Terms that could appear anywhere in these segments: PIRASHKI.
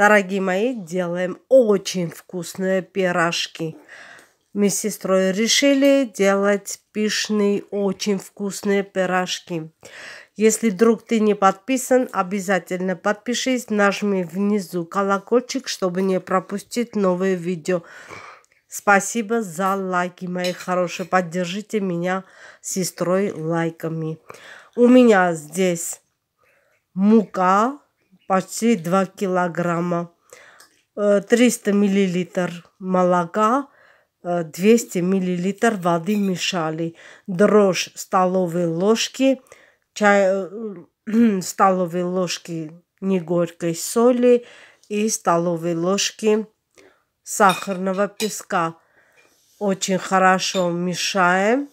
Дорогие мои, делаем очень вкусные пирожки. Мы с сестрой решили делать пышные, очень вкусные пирожки. Если вдруг ты не подписан, обязательно подпишись, нажми внизу колокольчик, чтобы не пропустить новые видео. Спасибо за лайки, мои хорошие. Поддержите меня с сестрой лайками. У меня здесь мука почти 2 килограмма, 300 миллилитров молока, 200 миллилитров воды мешали, дрожж столовой ложки, чай столовой ложки негорькой соли и столовой ложки сахарного песка. Очень хорошо мешаем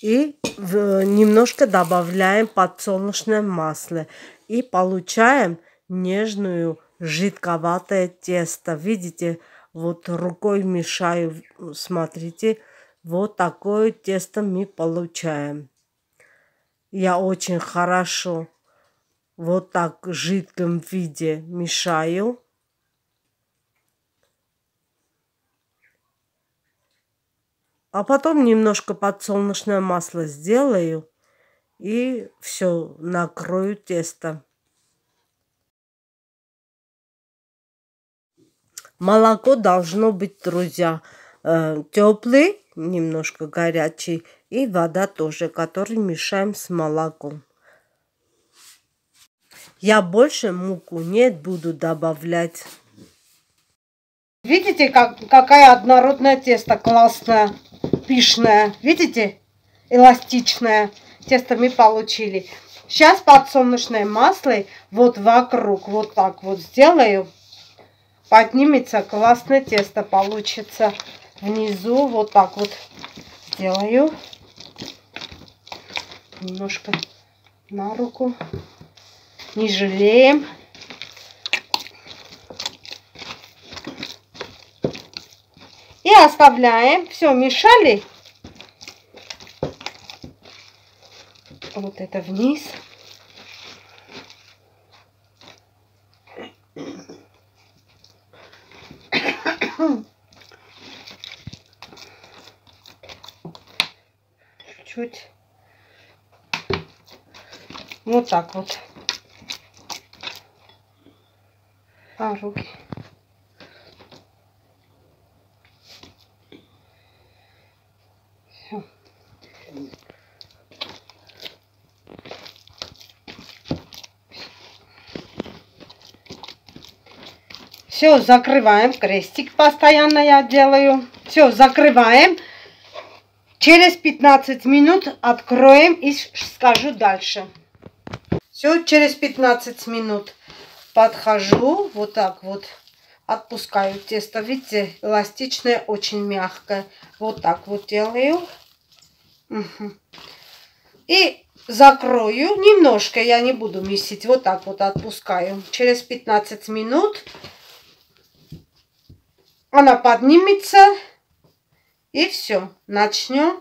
и немножко добавляем подсолнечное масло и получаем нежную жидковатое тесто. Видите? Вот рукой мешаю, смотрите, вот такое тесто мы получаем. Я очень хорошо вот так в жидком виде мешаю. А потом немножко подсолнечное масло сделаю и все, накрою тесто. Молоко должно быть, друзья, теплый, немножко горячий, и вода тоже, которую мешаем с молоком. Я больше муку не буду добавлять. Видите, какая однородное тесто, классное, пышное. Видите, эластичное тесто мы получили. Сейчас подсолнечное масло вот вокруг, вот так вот сделаю. Поднимется, классное тесто получится. Внизу вот так вот сделаю. Немножко на руку. Не жалеем. И оставляем. Все, мешали. Вот это вниз. Чуть вот так вот, а руки все. Все закрываем, крестик постоянно я делаю. Все закрываем. Через 15 минут откроем и скажу дальше. Все, через 15 минут подхожу, вот так вот, отпускаю тесто. Видите, эластичное, очень мягкое. Вот так вот делаю. Угу. И закрою немножко, я не буду месить. Вот так вот отпускаю. Через 15 минут она поднимется. И все, начнем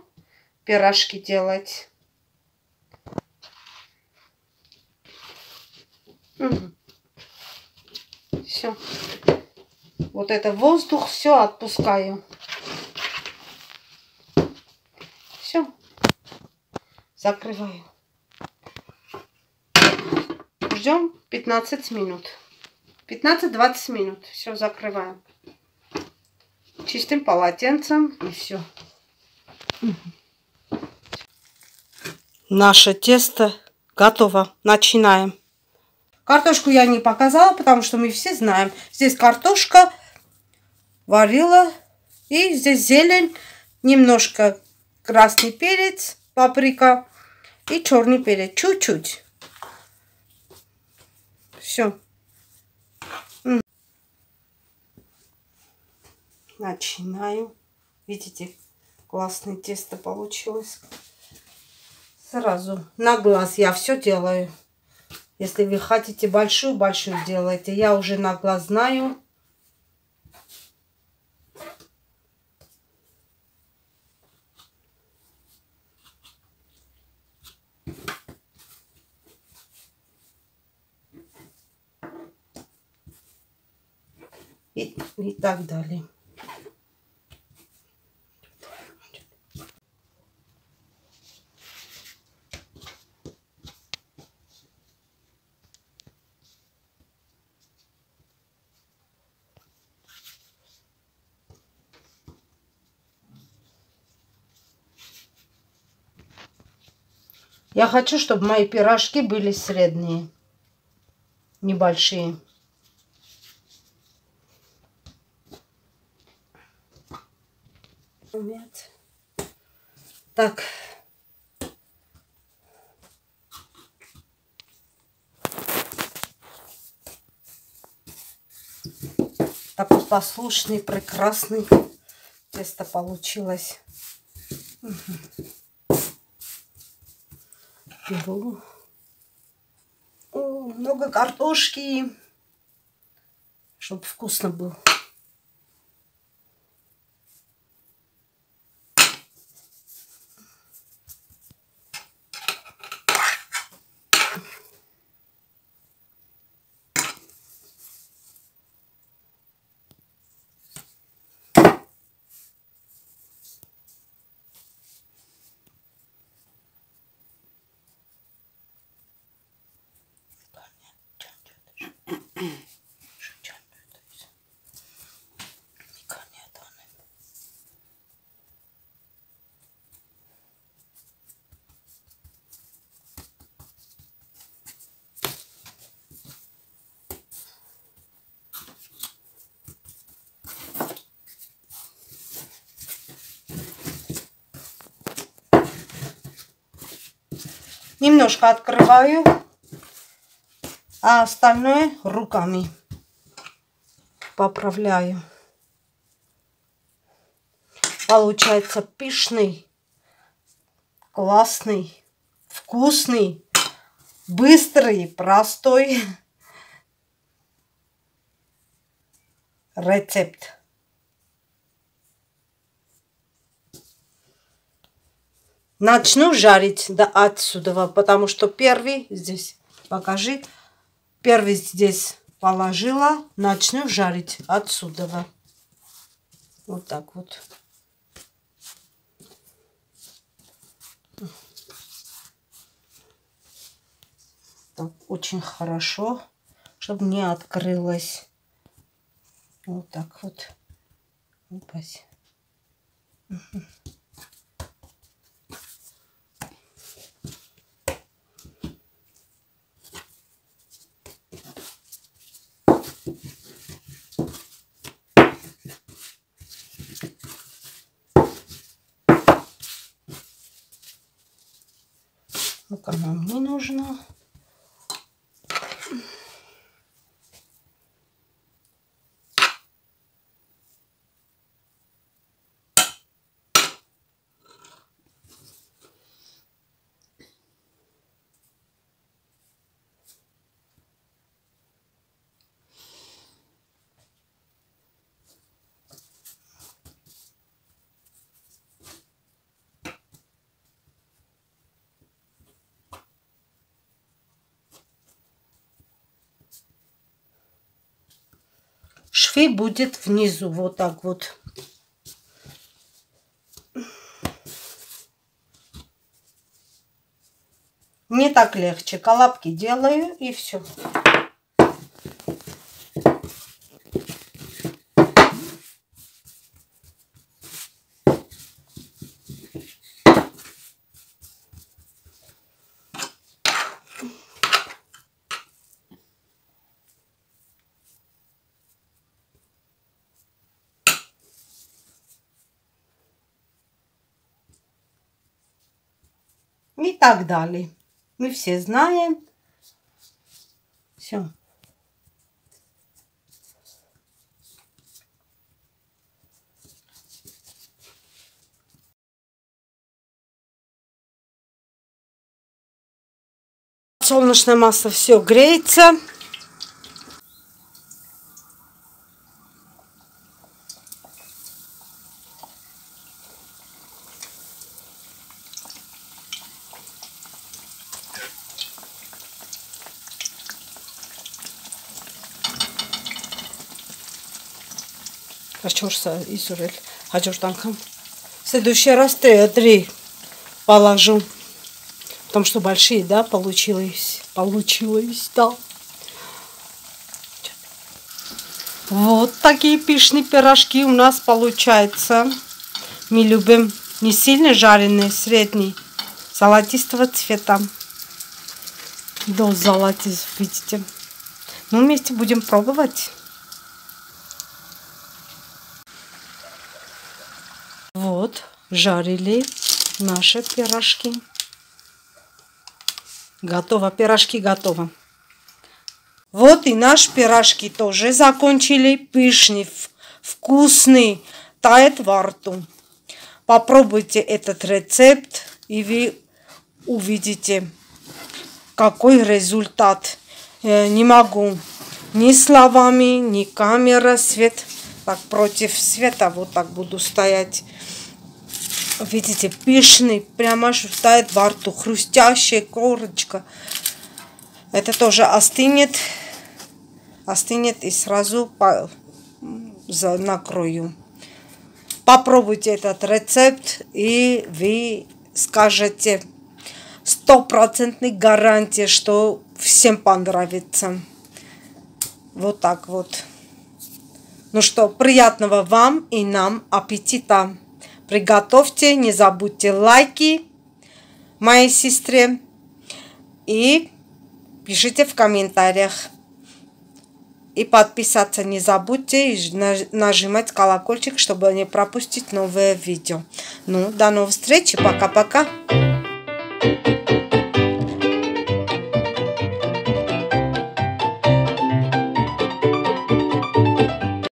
пирожки делать. Угу. Все. Вот это воздух, все отпускаю. Все. Закрываю. Ждем 15 минут. 15-20 минут. Все, закрываем. Чистым полотенцем и все. Наше тесто готово. Начинаем. Картошку я не показала, потому что мы все знаем. Здесь картошка варила. И здесь зелень, немножко красный перец, паприка и черный перец. Чуть-чуть. Все. Начинаю. Видите, классное тесто получилось. Сразу на глаз я все делаю. Если вы хотите большую-большую, делайте. Я уже на глаз знаю. и так далее. Я хочу, чтобы мои пирожки были средние, небольшие. Так. Такой послушный, прекрасный тесто получилось. Беру. О, много картошки, чтобы вкусно было. Немножко открываю, а остальное руками поправляю. Получается пышный, классный, вкусный, быстрый, простой рецепт. Начну жарить до отсюда, потому что первый здесь, покажи, первый здесь положила, начну жарить отсюда. Вот так вот. Так, очень хорошо, чтобы не открылось. Вот так вот. Упасть. Только нам не нужно. Шви будет внизу, вот так вот. Мне так легче. Колобки делаю и все. И так далее. Мы все знаем. Все. Солнечное масло все греется. Ачорса Изурел. Аджортанхам. Следующий раз три положу. Потому что большие, да, получилось. Получилось, да. Вот такие пышные пирожки у нас получаются. Мы любим не сильно жареные, средний, золотистого цвета. До золотистого, видите. Ну, вместе будем пробовать. Вот, жарили наши пирожки. Готово, пирожки готовы. Вот и наши пирожки тоже закончили. Пышный, вкусный, тает во рту. Попробуйте этот рецепт, и вы увидите, какой результат. Не могу ни словами, ни камера, свет. Так, против света вот так буду стоять. Видите, пышный, прямо тает во рту. Хрустящая корочка. Это тоже остынет. Остынет и сразу накрою. Попробуйте этот рецепт, и вы скажете, стопроцентная гарантия, что всем понравится. Вот так вот. Ну что, приятного вам и нам аппетита. Приготовьте, не забудьте лайки моей сестре и пишите в комментариях. И подписаться не забудьте, и нажимать колокольчик, чтобы не пропустить новые видео. Ну, до новых встреч, пока-пока!